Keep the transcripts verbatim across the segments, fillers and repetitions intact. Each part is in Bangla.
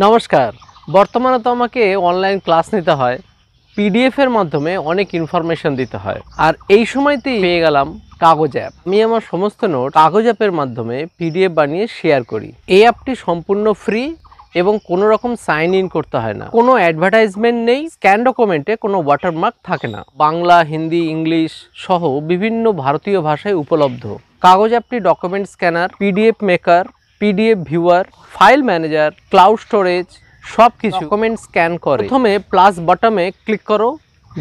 नमस्कार बर्तमान तो आमाके ऑनलाइन क्लास निते हय पीडिएफ एर माध्यमे अनेक इनफरमेशन दीते हैं और ये समयतेई पेये गेलाम कागज ऐप। आमि आमार समस्त नोट कागज ऐपर माध्यमे पीडिएफ बानिये शेयर करी। ये ऐपटी सम्पूर्ण फ्री एवं कोनो रकम साइन इन करते हैं ना, कोनो एडभार्टाइजमेंट नहीं, स्कैन डकुमेंटे कोनो वाटरमार्क थाके ना। बांगला हिंदी इंग्लिश सह विभिन्न भारतीय भाषाय उपलब्ध। कागज ऐपटी document scanner PDF maker PDF viewer file manager cloud storage सबकिछु डकुमेंट स्कैन करे। प्रथमे प्लस बटने क्लिक करो,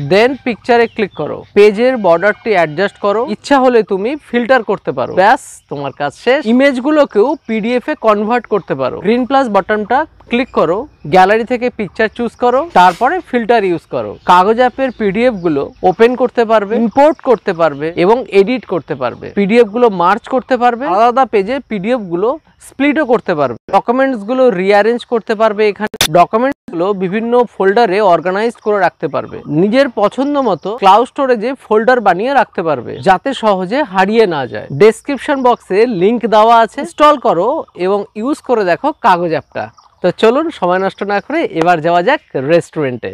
देन पिक्चारे क्लिक करो, पेजेर बॉर्डारटी एडजस्ट करो, इच्छा होले तुमी फिल्टर करते पारो, बस तुम्हार काज शेष। इमेजगुलोकेও पीडिएफ ए कनभार्ट करते पारो। ग्रीन प्लस बटनटा क्लिक करो, গ্যালারি থেকে पिक्चर चूज करो, তারপরে ফিল্টার ইউজ করো। কাগজ অ্যাপের পিডিএফ গুলো ওপেন করতে পারবে, ইম্পোর্ট করতে পারবে এবং এডিট করতে পারবে। পিডিএফ গুলো মার্জ করতে পারবে, আলাদা পেজে পিডিএফ গুলো স্প্লিটও করতে পারবে। ডকুমেন্টস গুলো রিঅ্যারেঞ্জ করতে পারবে। এখানে ডকুমেন্টস গুলো বিভিন্ন ফোল্ডারে অর্গানাইজ করে রাখতে পারবে। নিজের পছন্দমতো ক্লাউড স্টোরেজে ফোল্ডার বানিয়ে রাখতে পারবে যাতে সহজে হারিয়ে না যায়। ডেসক্রিপশন বক্সে লিংক দেওয়া আছে, ইনস্টল করো এবং ইউজ করে দেখো কাগজ অ্যাপটা। तो चलुन समय नष्ट ना करे एबार जावा जाक रेस्टुरेंटे।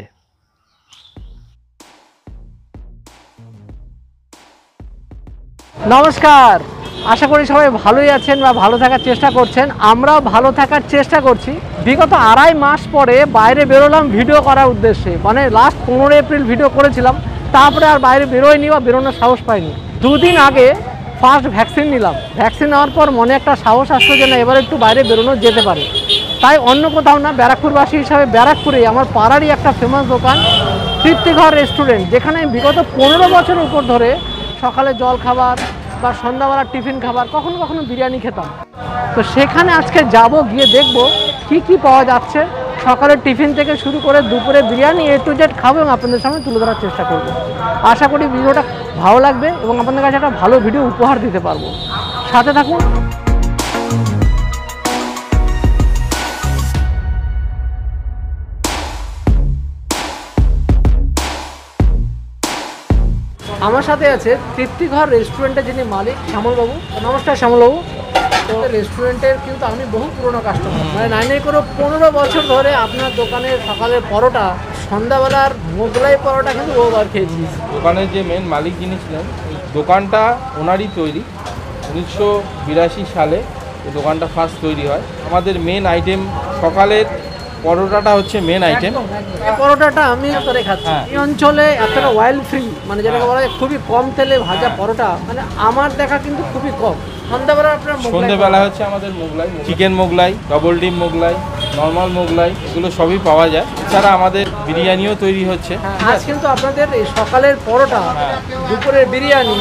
नमस्कार, आशा करी सबाई भालोई आछेन बा भालो थाकार चेष्टा करछेन। आमरा भालो थाकार चेष्टा करछि। विगत आढ़ाई मास परे बाइरे बेरोलाम भिडियो करार उद्देश्ये, माने लास्ट पंद्रह एप्रिल भिडियो करेछिलाम, तारपरे आर बाइरे बेरोइनि बा बेरोनोर साहस पाइनि। दुदिन आगे फार्स्ट भैक्सिन निलाम, भैक्सिन नेওয়ার पर मने एकटा साहस आसलो जे ना एबारे एकटु बाइरे बेरोनो जेते पारे। তাই অন্য কোথাও না, ব্যারাকপুরবাসী হিসাবে ব্যারাকপুরে আমার পাড়ারই একটা ফেমাস দোকান তৃপ্তি ঘর রেস্টুরেন্ট, যেখানে বিগত পনেরো বছর উপর ধরে সকালে জল খাবার বা সন্ধ্যাবেলার টিফিন খাবার, কখনো কখনো বিরিয়ানি খেতাম। তো সেখানে আজকে যাব, গিয়ে দেখব কি কি পাওয়া যাচ্ছে। সকালের টিফিন থেকে শুরু করে দুপুরে বিরিয়ানি এ টু জেড খাবো এবং আপনাদের সামনে তুলে ধরার চেষ্টা করব। আশা করি ভিডিওটা ভালো লাগবে এবং আপনাদের কাছে একটা ভালো ভিডিও উপহার দিতে পারবো। সাথে থাকুন। আমার সাথে আছে তৃপ্তি ঘর রেস্টুরেন্টের যিনি মালিক শ্যামল বাবু। নমস্কার শ্যামল বাবু। তো রেস্টুরেন্টের কিন্তু আমি বহু পুরনো কাস্টমার, মানে নাইনে করে পনেরো বছর ধরে আপনার দোকানের সকালের পরোটা, সন্ধ্যাবেলার মোগলাই পরোটা কিন্তু বহুবার খেয়েছি। দোকানের যে মেন মালিক যিনি ছিলেন, দোকানটা ওনারই তৈরি। উনিশশো বিরাশি সালে এই দোকানটা ফার্স্ট তৈরি হয়। আমাদের মেন আইটেম সকালের পরোটাটা হচ্ছে মেন আইটেম। পরোটাটা আমি ধরে খাচ্ছি। এই অঞ্চলে এতটা অয়েল ফ্রি, মানে যেটাকে বলা হয় খুবই কম তেলে ভাজা পরোটা, মানে আমার দেখা কিন্তু খুবই কম। সন্ধ্যাবেলা আপনার মোগলাই, সন্ধ্যাবেলা হচ্ছে আমাদের মোগলাই, চিকেন মোগলাই, ডবল ডিম মোগলাই, নর্মাল মোগলাই, এগুলো সবই পাওয়া যায়। এছাড়া আমাদের বিরিয়ানিও তৈরি হচ্ছে। আজ কিন্তু আপনাদের এই সকালের পরোটা, দুপুরের বিরিয়ানি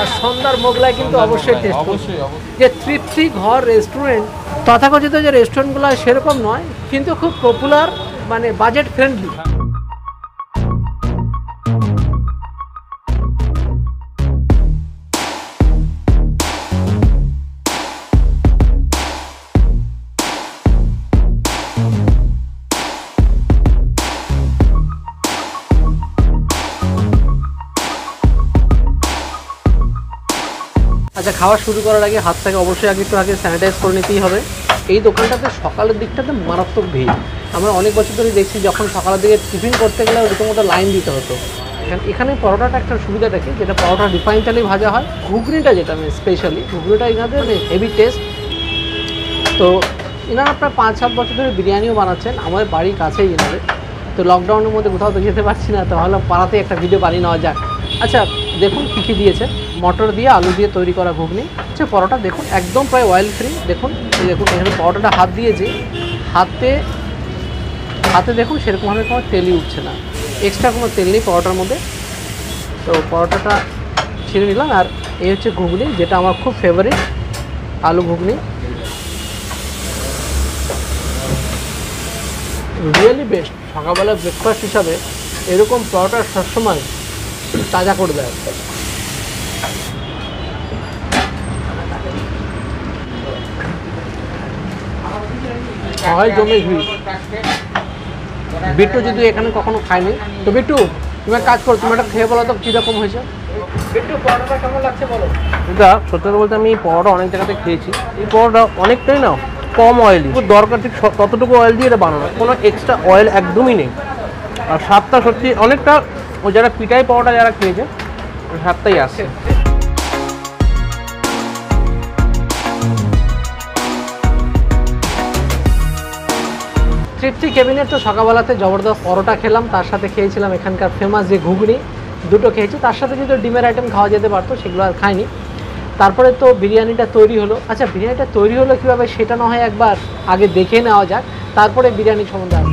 আর সন্ধ্যার মোগলাই কিন্তু অবশ্যই টেস্ট অবশ্যই অবশ্যই যে তৃপ্তি ঘর রেস্টুরেন্ট তথাকথিত যে রেস্টুরেন্টগুলো সেরকম নয়, কিন্তু খুব পপুলার, মানে বাজেট ফ্রেন্ডলি। আচ্ছা, খাওয়া শুরু করার আগে হাতটাকে অবশ্যই আগে একটু আগে স্যানিটাইজ করে নিতেই হবে। এই দোকানটাতে সকালের দিকটাতে মারাত্মক ভিড়। আমরা অনেক বছর ধরে দেখছি যখন সকালের দিকে টিফিন করতে গেলে রীতিমতো লাইন দিতে হতো। এখানে পরোটাটা একটা সুবিধা থাকে, যেটা পরোটা রিফাইন তেলেই ভাজা হয়। ঘুগনিটা যেটা আমি স্পেশালি, ঘুগনিটা এখানে হেভি টেস্ট। তো এনারা প্রায় পাঁচ সাত বছর ধরে বিরিয়ানিও বানাচ্ছেন, আমাদের বাড়ির কাছেই এনাদের। তো লকডাউনের মধ্যে কোথাও তো যেতে পারছি না, তাহলে পাড়াতে একটা ভিডিও বানিয়ে নেওয়া যাক। আচ্ছা দেখুন কী কী দিয়েছে। মটর দিয়ে আলু দিয়ে তৈরি করা ঘুগনি। হচ্ছে পরোটা দেখুন একদম প্রায় অয়েল ফ্রি। দেখুন দেখুন এখানে পরোটাটা হাত দিয়েছি, হাতে হাতে দেখুন সেরকমভাবে কোনো তেলই উঠছে না, এক্সট্রা কোনো তেল নেই পরোটার মধ্যে। তো পরোটাটা ছিঁড়ে নিলাম। আর এই হচ্ছে ঘুগনি, যেটা আমার খুব ফেভারিট, আলু ঘুগনি। Really best. সকালবেলা ব্রেকফাস্ট হিসাবে এরকম পরোটা সবসময় তাজা করে দেয়। হয় জমে ভিড়। বিট্টু যদি এখানে কখনো খায়নি, তো বিট্টু তুমি এক কাজ করো, তুমি একটা খেয়ে বলো তো কীরকম হয়েছে। বিট্টু পরোটাটা কেমন লাগছে বলো। দাদা সত্যি বলতে আমি পরোটা অনেক জায়গাতে খেয়েছি, এই পরোটা অনেকটাই না कम अएल दरकार ठीक ततटुकू अएल दिए बनाना कोनो एक्सट्रा अएल एकदम ही नहीं और स्वादटा सत्यि अनेकटा वो जरा पिठाई पाओटा जरा खेयेछे स्वादटाई आछे। तृप्ति कैबिनेट तो सकाल बेलाते जबरदस्त परोटा खेलाम तार साथे खेयेछिलाम एखानकार फेमास जे घुगनी दुटो खेयेछि तार साथे जो डिमेर आइटेम खावा जेते पारतो सेगुलो आर खाइनि। तारपरे तो बिरियानिटा तैरी हलो। अच्छा बिरियानिटा तैरी हलो किभाबे सेटा ना हय एकबार आगे देखे नेওয়া যাক तारपरे बिरियानि सम्बन्धे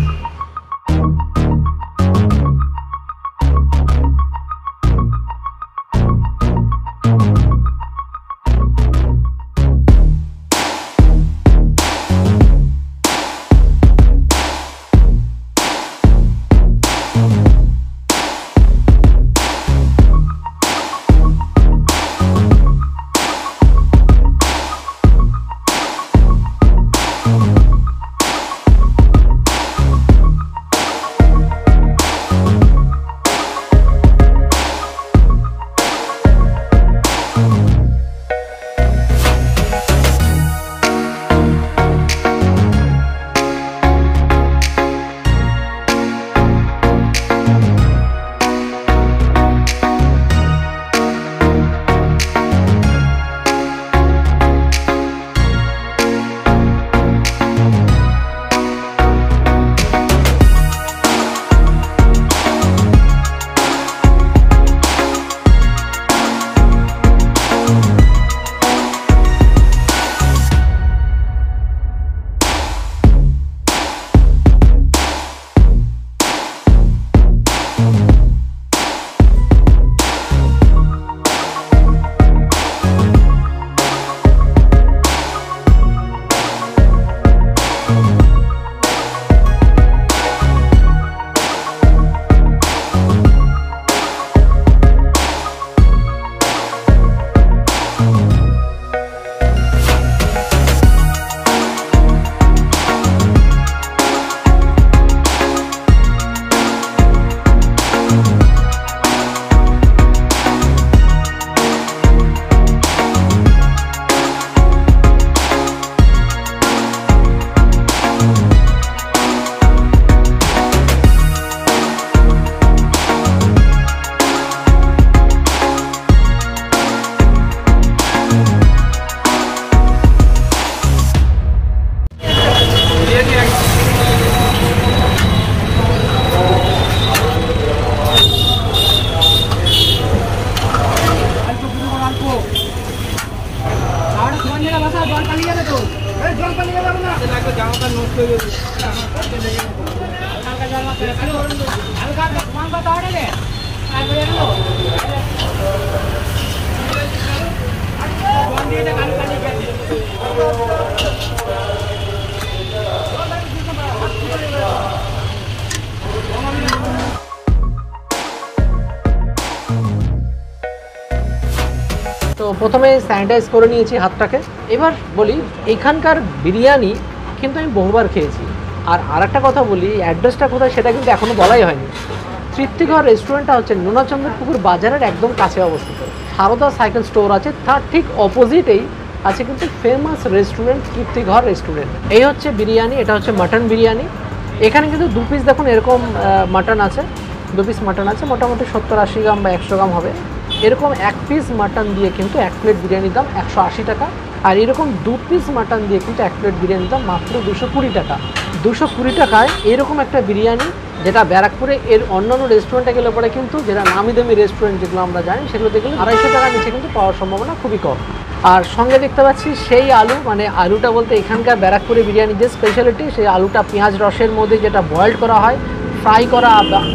प्रथमे सैनिटाइज कर नहीं हाथटाके एबार बोली एखानकार बिरियानी किन्तु आमी बहुबार खेयेछि और आरेकटा कथा बोली एड्रेसटा कोथाय सेटा किन्तु एखोनो बलाई हयनि। तृप्तिघर रेस्टुरेंटटा हच्छे नोना चंद्रपुकुर बाजारेर एकदम काछे अवस्थित। शारदा साइकेल स्टोर आछे तार ठीक अपोजिटेई आछे किन्तु फेमास रेस्टुरेंट तृप्तिघर रेस्टुरेंट। एई हच्छे बिरियानी, एटा हच्छे मटन बिरियानी। एखाने किन्तु दो पिस देखुन एरकम मटन आछे, दो पिस मटन आछे मोटामुटी सत्तर आशी ग्राम बा एकशो ग्राम होबे। এরকম এক পিস মাটন দিয়ে কিন্তু এক প্লেট বিরিয়ানির দাম একশো আশি টাকা আর এরকম দুই পিস মাটন দিয়ে কিন্তু এক প্লেট বিরিয়ানির দাম মাত্র দুশো কুড়ি টাকা। দুশো কুড়ি টাকায় এরকম একটা বিরিয়ানি যেটা ব্যারাকপুরে এর অন্যান্য রেস্টুরেন্টে গেলে পরে কিন্তু যেটা নামি দামি রেস্টুরেন্ট যেগুলো আমরা জানি সেগুলোতে গেলে আড়াইশো টাকা নিচে কিন্তু পাওয়ার সম্ভাবনা খুবই কম। আর সঙ্গে দেখতে পাচ্ছি সেই আলু, মানে আলুটা বলতে এখানকার ব্যারাকপুরে বিরিয়ানির যে স্পেশালিটি সেই আলুটা পেঁয়াজ রসের মধ্যে যেটা বয়েল করা হয় ফ্রাই করা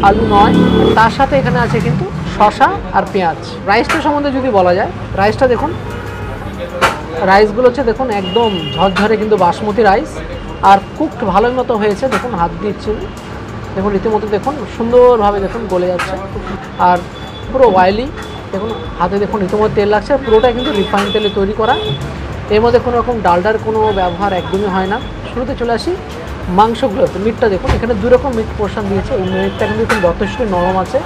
আলু নয়, তার সাথে এখানে আছে কিন্তু শসা আর পেঁয়াজ। রাইসটা সম্বন্ধে যদি বলা যায় রাইসটা দেখুন, রাইসগুলো হচ্ছে দেখুন একদম ঝরঝরে কিন্তু বাসমতি রাইস আর কুকড ভালোই মতো হয়েছে। দেখুন হাত দিচ্ছি দেখুন রীতিমতো দেখুন সুন্দরভাবে দেখুন গলে যাচ্ছে আর পুরো ওয়াইলি দেখুন হাতে দেখুন রীতিমতো তেল লাগছে। পুরোটাই কিন্তু রিফাইন তেলে তৈরি করা, এর মধ্যে কোনো রকম ডালডার কোনো ব্যবহার একদমই হয় না। শুরুতে চলে আসি মাংসগুলো, তো মিটটা দেখুন এখানে দুই রকম মিট পোর্শন দিয়েছে। এই মিটটা কিন্তু একটু যথেষ্ট নরম আছে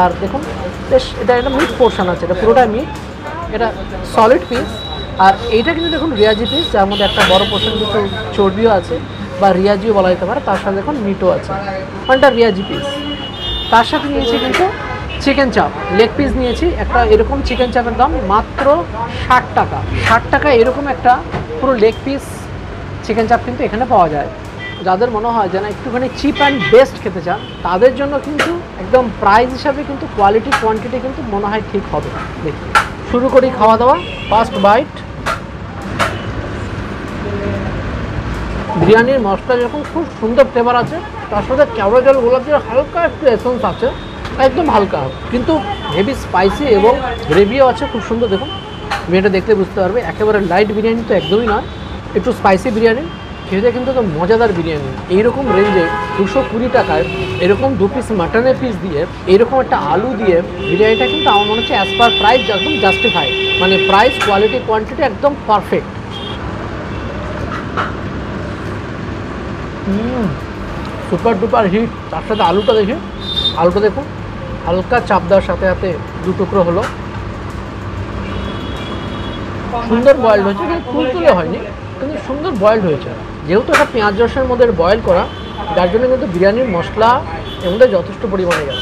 আর দেখুন বেশ এটা একটা মিট পোর্শন আছে, এটা পুরোটা মিট, এটা সলিড পিস और यहाँ क्योंकि देखो रियाजी पिस जार मध्य एक बड़ो पोर्शन क्योंकि चर्बी आ रियाजी बला जो देखो मीटो आनटा रियाजी पिस तरह नहीं चिकेन चाप लेग पिस नहीं रकम चिकेन चापर दाम मात्र षाट टाका षाट टाका एरकम एक पुरो लेग पिस चिकेन चाप क्योंकि एखे पावा जाए যাদের মনে হয় যেন একটুখানি চিপ অ্যান্ড বেস্ট খেতে চান তাদের জন্য কিন্তু একদম প্রাইস হিসাবে কিন্তু কোয়ালিটি কোয়ান্টিটি কিন্তু মনে হয় ঠিক হবে। দেখি শুরু করি খাওয়া দাওয়া। ফার্স্ট বাইট বিরিয়ানির মশলা যখন খুব সুন্দর ফ্লেভার আছে তার সাথে ক্যারামেল গোলাপ জলের হালকা একটু এসেন্স আছে একদম হালকা কিন্তু হেভি স্পাইসি এবং গ্রেভিও আছে খুব সুন্দর। দেখুন তুমি এটা দেখলে বুঝতে পারবে একেবারে লাইট বিরিয়ানি তো একদমই না, একটু স্পাইসি বিরিয়ানি खेते क्योंकि तो मजादार बिरियानी यकम रेंजे दुशो कूड़ी टाक एरकम दो पिस मटन पिस दिए एरकम एक आलू दिए बिरियानी क्योंकि मन होता है एज पर प्राइस एकदम जस्टिफाइड माने प्राइस क्वालिटी क्वांटिटी एकदम परफेक्ट। सुपर डुपार हिट तरह आलूटा देखे आलूटा देखो हल्का चापदार साथे साथे दो टुकरो हलो सुंदर बॉयल्ड हो तुलतुले हयनि क्योंकि सुंदर बॉयल्ड हो जेहेतु एक पेঁয়াজ रसर मध्य बयल करा जार क्योंकि बिरियानी मसला मध्य जथेष्ट परिमाणे गए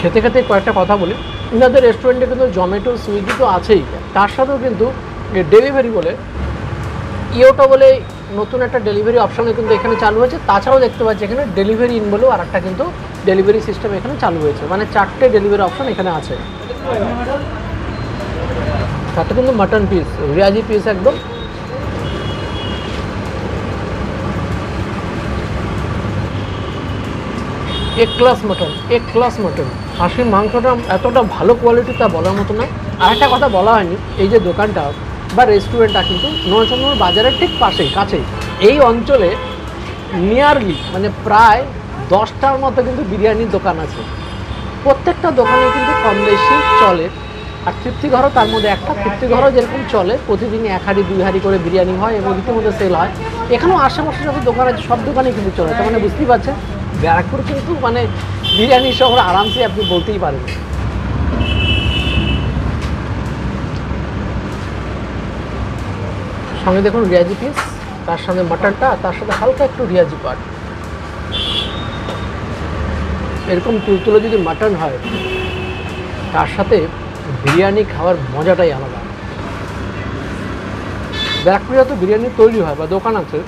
खेते खेते कयेकटा कथा बोली इनादेर रेस्टुरेंटे क्योंकि जमेटो सुइगी तो आछेई तार साथे क्योंकि डेलिवरी बोले इयोटा बोले नतून एक डेलिवरी अपशनও কিন্তু এখানে চালু হয়েছে। তাছাড়াও দেখতে পাচ্ছি এখানে ডেলিভারি ইন বলেও আরেকটা কিন্তু ডেলিভারি সিস্টেম এখানে চালু হয়েছে মানে চারটে ডেলিভারি অপশন এখানে আছে। সাথে কিন্তু মটন পিস রিয়াজি পিস একদম এক ক্লাস মটন এক ক্লাস মটন খাসির মাংসটা এতটা ভালো কোয়ালিটি তা বলার মতো না। আরেকটা কথা বলা হয়নি এই যে দোকানটা বা রেস্টুরেন্টটা কিন্তু নয়চন্দ্র বাজারের ঠিক পাশেই কাছেই এই অঞ্চলে নিয়ারলি মানে প্রায় দশটার মতো কিন্তু বিরিয়ানির দোকান আছে প্রত্যেকটা দোকানে কিন্তু কম বেশি চলে। আর তৃপ্তি ঘরও তার মধ্যে একটা, তৃপ্তি ঘরও যেরকম চলে প্রতিদিন এক হাঁড়ি দুই হাঁড়ি করে বিরিয়ানি হয় এবং ইতিমধ্যে সেল হয়। এখানেও আশেপাশে যত দোকান আছে সব দোকানে কিন্তু চলে, তার মানে বুঝতেই পারছেন ব্যারাকপুর কিন্তু মানে বিরিয়ানির শহর আরামসে আপনি বলতেই পারেন। सामने देखो रियाजी पिस तार सामने मटनटा तार साथे हल्का एकटु रियाजी पाट एरकम तुलतुले जो मटन है तार साथे बिरियानी खावार मजाटाई आलादा। ব্যারাকপুরে तो बिरियानी तैरि है दोकान आछे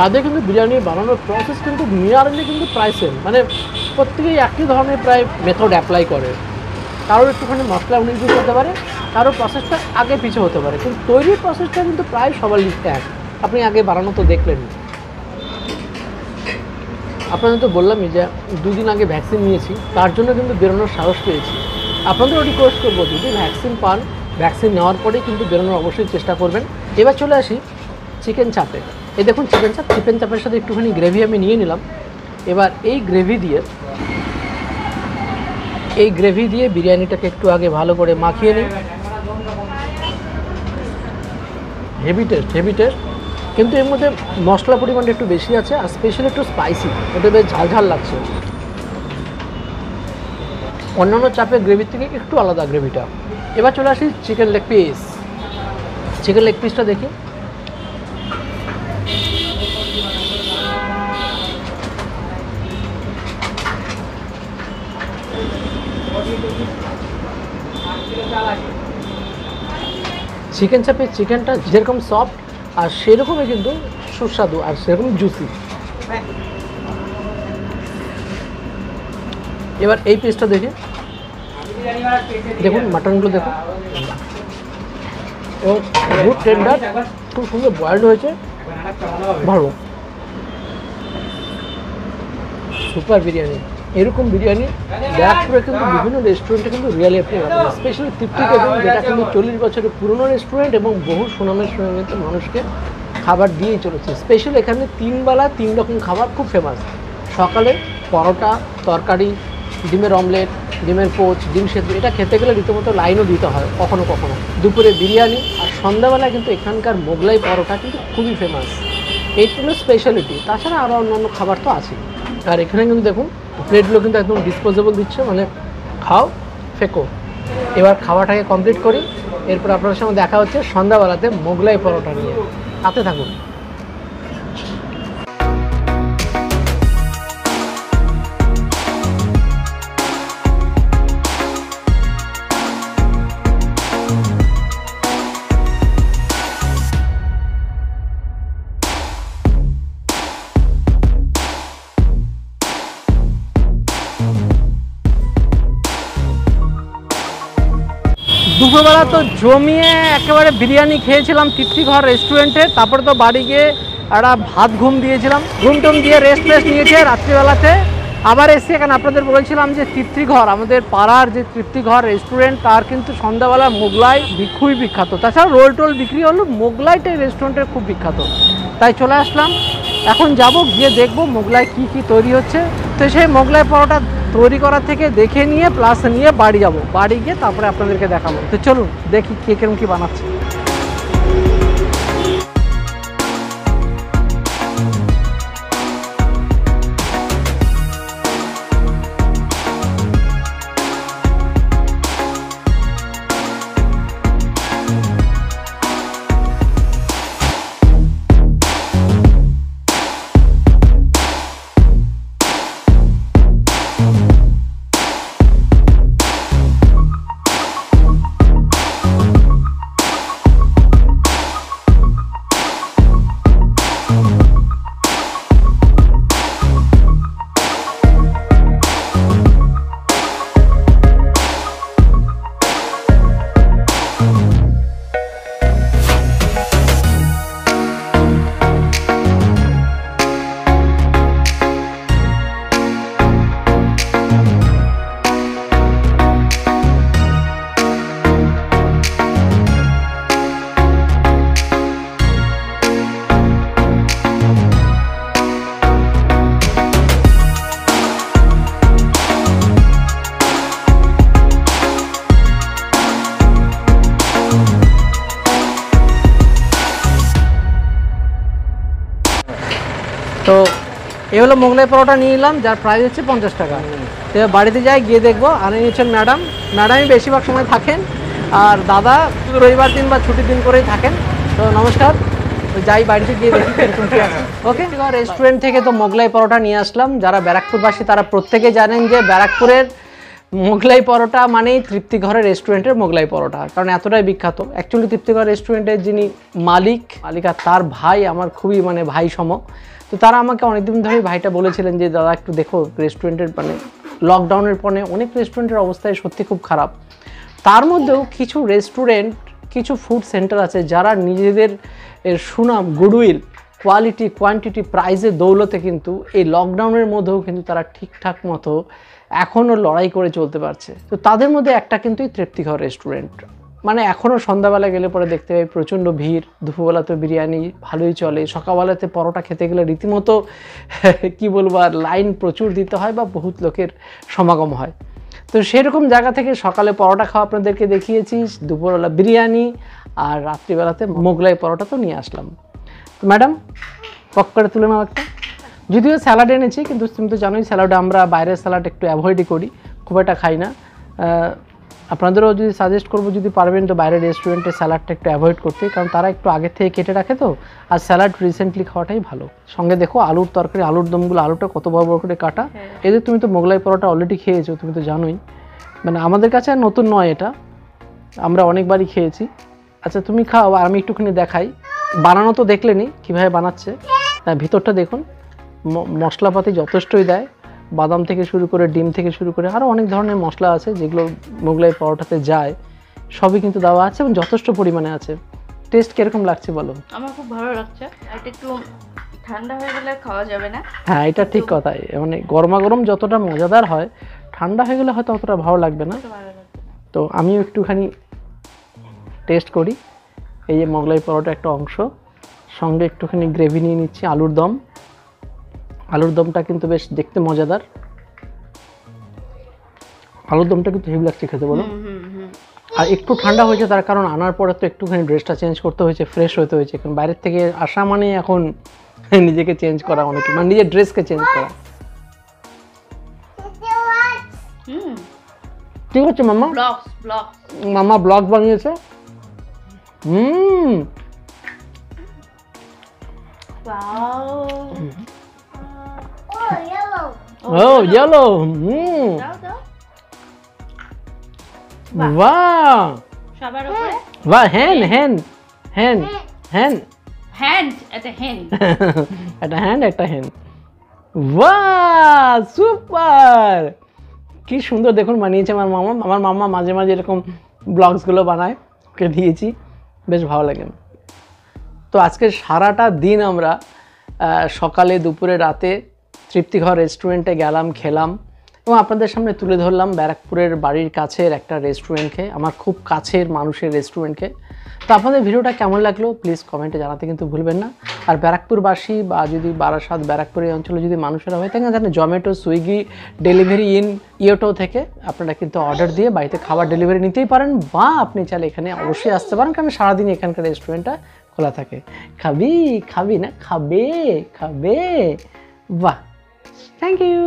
तादेर किन्तु बिरियानी बनानोर प्रसेस किन्तु नियारली किन्तु प्राय सेम माने प्रत्येकेई एकई धरनेर प्राय मेथड अप्लाई करे कारो एकटुखानि मसला उन्नीस करते पारे कारो प्रसेसटा आगे पीछे होते पारे किन्तु तैरिर प्रसेसटा किन्तु प्राय सबार लिखते हैं अपनी आगे बाड़ानो तो देखलेन आपनादेर तो बोल्लामई जे दुई दिन आगे भैक्सिन नियेछि तार जोन्नो किन्तु बेरोनोर साहस पेयेछि। आपनादेरও रिक्वेस्ट करब যদি ভ্যাকসিন পান ভ্যাকসিন নেওয়ার পরেই কিন্তু বেরোনোর অবশ্যই চেষ্টা করবেন। এবার চলে আসি চিকেন চাপে। এই দেখুন চিকেন চাপ চিকেন চাপের সাথে একটুখানি গ্রেভি আমি নিয়ে নিলাম। এবার এই গ্রেভি দিয়ে এই গ্রেভি দিয়ে বিরিয়ানিটাকে একটু আগে ভালো করে মাখিয়ে নিই। হেভি টেস্ট হেভি টেস্ট কিন্তু এর মধ্যে মশলা পরিমাণটা একটু বেশি আছে আর স্পেশালি একটু স্পাইসি ওটা বেশ ঝাল ঝাল লাগছে অন্যান্য চাপের গ্রেভির থেকে একটু আলাদা গ্রেভিটা। এবার চলে আসি chicken leg piece. Chicken leg পিসটা দেখি चिकेन चापे चिकेन जेरकम सफ्ट और सरकम क्योंकि सुस्वादु और सरकम जूसि। एबार ए पिसटा देखे देखो मटनगुलो देखो बहुत टेंडार खूब सुंदर बॉयल्ड होयेछे भालो सुपर बिरियानी एरकम बिरियानी ব্যারাকপুরে क्योंकि विभिन्न रेस्टुरेंटे क्योंकि रियलि अपनी स्पेशल तृप्ति कार चल्लिस बचर पुरानो रेस्टुरेंट और बहुत सुनाम मानुष के खबर दिए चले स्पेशल एखे तीन बेला तीन रकम खबर खूब फेमस सकाले परोटा तरकारी ডিমের অমলেট ডিমের পোচ ডিম সেদ্ধ এটা খেতে গেলে রীতিমতো লাইনও দিতে হয় কখনো কখনো। দুপুরে বিরিয়ানি আর সন্ধ্যাবেলা কিন্তু এখানকার মোগলাই পরোটা কিন্তু খুবই ফেমাস। এইগুলো স্পেশালিটি। তাছাড়া আরও অন্যান্য খাবার তো আছে। আর এখানে কিন্তু দেখুন প্লেটগুলো কিন্তু একদম ডিসপোজেবল দিচ্ছে, মানে খাও ফেকো। এবার খাওয়াটাকে কমপ্লিট করি, এরপর আপনাদের সঙ্গে দেখা হচ্ছে সন্ধ্যাবেলাতে মোগলাই পরোটা নিয়ে। হাতে থাকুন। দুপুরবেলা তো জমিয়ে একেবারে বিরিয়ানি খেয়েছিলাম তৃপ্তি ঘর রেস্টুরেন্টে, তারপরে তো বাড়ি গিয়ে একটা ভাত ঘুম দিয়েছিলাম, ঘুম টুম দিয়ে রেস্ট রেস্ট নিয়েছে। রাত্রিবেলাতে আবার এসে এখানে আপনাদের বলেছিলাম যে তৃপ্তি ঘর, আমাদের পাড়ার যে তৃপ্তি ঘর রেস্টুরেন্ট, তার কিন্তু সন্ধ্যাবেলা মোগলাই খুবই বিখ্যাত। তাছাড়া রোল টোল বিক্রি হলো, মোগলাইটাই রেস্টুরেন্টের খুব বিখ্যাত, তাই চলে আসলাম। এখন যাব গিয়ে দেখব মোগলাই কি কি তৈরি হচ্ছে। তো সেই মোগলাই পরোটা তৈরি করা থেকে দেখে নিয়ে প্লাস নিয়ে বাড়ি যাব, বাড়ি গিয়ে তারপরে আপনাদেরকে দেখাবো। তো চলুন দেখি কে কেমন কি বানাচ্ছে। তো এই হলো মোগলাই পরোটা নিয়ে নিলাম, যার প্রাইস হচ্ছে পঞ্চাশ টাকা। তো বাড়িতে যাই গিয়ে দেখবো। আর নিয়েছেন ম্যাডাম, ম্যাডামই বেশিরভাগ সময় থাকেন, আর দাদা রবিবার দিন বা ছুটির দিন করেই থাকেন। তো নমস্কার, তো যাই বাড়িতে গিয়ে দেখি এরকম কি আছে। ওকে, রেস্টুরেন্ট থেকে তো মোগলাই পরোটা নিয়ে আসলাম। যারা ব্যারাকপুরবাসী তারা প্রত্যেকে জানেন যে ব্যারাকপুরের মোগলাই পরোটা মানেই তৃপ্তিঘরের রেস্টুরেন্টের মোগলাই পরোটা, কারণ এতটাই বিখ্যাত। অ্যাকচুয়ালি তৃপ্তিঘর রেস্টুরেন্টের যিনি মালিক মালিকা তার ভাই আমার খুবই মানে ভাই সম। তো তারা আমাকে অনেকদিন ধরেই ভাইটা বলেছিলেন যে দাদা একটু দেখো রেস্টুরেন্টের, মানে লকডাউনের পরে অনেক রেস্টুরেন্টের অবস্থায় সত্যি খুব খারাপ। তার মধ্যেও কিছু রেস্টুরেন্ট, কিছু ফুড সেন্টার আছে যারা নিজেদের সুনাম, গুডউইল, কোয়ালিটি, কোয়ান্টিটি, প্রাইজের দৌলতে কিন্তু এই লকডাউনের মধ্যেও কিন্তু তারা ঠিকঠাক মতো এখনও লড়াই করে চলতে পারছে। তো তাদের মধ্যে একটা কিন্তু তৃপ্তিঘর রেস্টুরেন্ট, মানে এখনও সন্ধ্যাবেলা গেলে পরে দেখতে পাই প্রচণ্ড ভিড়। দুপুরবেলাতে বিরিয়ানি ভালোই চলে, সকালবেলাতে পরোটা খেতে গেলে রীতিমতো কী বলবো আর লাইন প্রচুর দিতে হয় বা বহুত লোকের সমাগম হয়। তো সেরকম জায়গা থেকে সকালে পরোটা খাওয়া আপনাদেরকে দেখিয়েছি, দুপুরবেলা বিরিয়ানি, আর রাত্রিবেলাতে মোগলাই পরোটা তো নিয়ে আসলাম। তো ম্যাডাম পক করে তুলে নাও একটা। যদিও স্যালাড এনেছি, কিন্তু তুমি তো জানোই স্যালাড আমরা বাইরের স্যালাড একটু অ্যাভয়েডই করি, খুব একটা খাই না। আপনাদেরও যদি সাজেস্ট করবো যদি পারবেন তো বাইরের রেস্টুরেন্টে স্যালাডটা একটু অ্যাভয়েড করতে, কারণ তারা একটু আগের থেকে কেটে রাখে। তো আর স্যালাড রিসেন্টলি খাওয়াটাই ভালো। সঙ্গে দেখো আলুর তরকারি, আলুর দমগুলো, আলুটা কত বড় বড় করে কাটা। এদের তুমি তো মোগলাই পরোটা অলরেডি খেয়েছো, তুমি তো জানোই, মানে আমাদের কাছে আর নতুন নয় এটা, আমরা অনেকবারই খেয়েছি। আচ্ছা তুমি খাও, আর আমি একটুখানি দেখাই। বানানো তো দেখলেনি কীভাবে বানাচ্ছে, ভিতরটা দেখুন। মশলাপাতি যথেষ্টই দেয়, বাদাম থেকে শুরু করে ডিম থেকে শুরু করে আরও অনেক ধরনের মশলা আছে যেগুলো মোগলাই পরোটাতে যায়, সবই কিন্তু দেওয়া আছে এবং যথেষ্ট পরিমাণে আছে। টেস্ট কীরকম লাগছে বলো? আমার খুব ভালো লাগছে। এটা একটু ঠান্ডা হয়ে গেলে খাওয়া যাবে না। হ্যাঁ এটা ঠিক কথাই, মানে গরমা গরম যতটা মজাদার হয়, ঠান্ডা হয়ে গেলে হয়তো অতটা ভালো লাগবে না। তো আমিও একটুখানি টেস্ট করি। এই যে মোগলাই পরোটা একটা অংশ, সঙ্গে একটুখানি গ্রেভি নিয়ে নিচ্ছি, আলুর দম। আলুর দমটা কিন্তু বেশ দেখতে মজাদার। আলুর দমটা কিন্তু হেভি লাগছে খেতে বলো। আর একটু ঠান্ডা হয়েছে তার কারণ আনার পরে তো একটুখানি ড্রেসটা চেঞ্জ করতে হয়েছে, ফ্রেশ হতে হয়েছে। কারণ বাইরের থেকে আসা মানে এখন নিজেকে চেঞ্জ করা অনেক মানে নিজের ড্রেসকে চেঞ্জ করা। হুম ঠিক আছে mamma blogs blog mamma blog বানিয়েছে। হুম wow oh yellow oh yellow hmm wow সবার উপরে ওয়া hand hand hand hand hand at a hand at a hand at a hand wow super কি সুন্দর দেখুন বানিয়েছে আমার মামা। আমার মামা মাঝে মাঝে এরকম ব্লগস গুলো বানায় ওকে দিয়েছি বেশ ভালো লাগে। তো আজকে সারাটা দিন আমরা সকালে দুপুরে রাতে তৃপ্তি ঘর রেস্টুরেন্টে গেলাম খেলাম এবং আপনাদের সামনে তুলে ধরলাম ব্যারাকপুরের বাড়ির কাছের একটা রেস্টুরেন্টকে আমার খুব কাছের মানুষের রেস্টুরেন্টকে। তো আপনাদের ভিডিওটা কেমন লাগলো প্লিজ কমেন্টে জানাতে কিন্তু ভুলবেন না। আর ব্যারাকপুরবাসী বা যদি বারাসাত ব্যারাকপুর এই অঞ্চলে যদি মানুষেরা হয় তাহলে জানেন জোম্যাটো সুইগি ডেলিভারি ইন ইয়োটো থেকে আপনারা কিন্তু অর্ডার দিয়ে বাড়িতে খাবার ডেলিভারি নিতেই পারেন বা আপনি চাইলে এখানে অবশ্যই আসতে পারেন কারণ সারাদিন এখানকার রেস্টুরেন্টটা খোলা থাকে। খাবি খাবি না খাবে খাবে বাহ থ্যাংক ইউ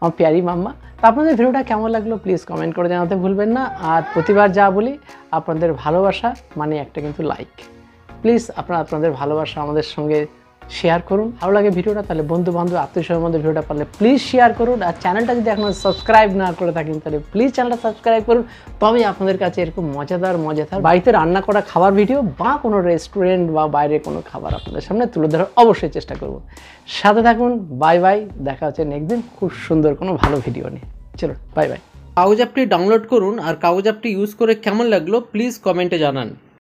আমার প্যারি মাম্মা। তো আপনাদের ভিডিওটা কেমন লাগলো প্লিজ কমেন্ট করে জানাতে ভুলবেন না। আর প্রতিবার যা বলি আপনাদের ভালোবাসা মানে একটা কিন্তু লাইক প্লিজ আপনারা আপনাদের ভালোবাসা আমাদের সঙ্গে শেয়ার করুন। ভালো লাগে ভিডিওটা তাহলে বন্ধু বান্ধব আত্মীয়স্বজনের মধ্যে ভিডিওটা পারলে প্লিজ শেয়ার করুন। আর চ্যানেলটা যদি এখনও সাবস্ক্রাইব না করে থাকেন তাহলে প্লিজ চ্যানেলটা সাবস্ক্রাইব করুন তবে আপনাদের কাছে এরকম মজাদার মজাদার বাড়িতে রান্না করা খাবার ভিডিও বা কোনো রেস্টুরেন্ট বা বাইরে কোনো খাবার আপনাদের সামনে তুলে ধরার অবশ্যই চেষ্টা করব। সাথে থাকুন বাই বাই দেখা হচ্ছে নেক্সট দিন খুব সুন্দর কোনো ভালো ভিডিও নিয়ে। চলুন বাই বাই। কাগজ অ্যাপটি ডাউনলোড করুন আর কাগজ অ্যাপটি ইউজ করে কেমন লাগলো প্লিজ কমেন্টে জানান।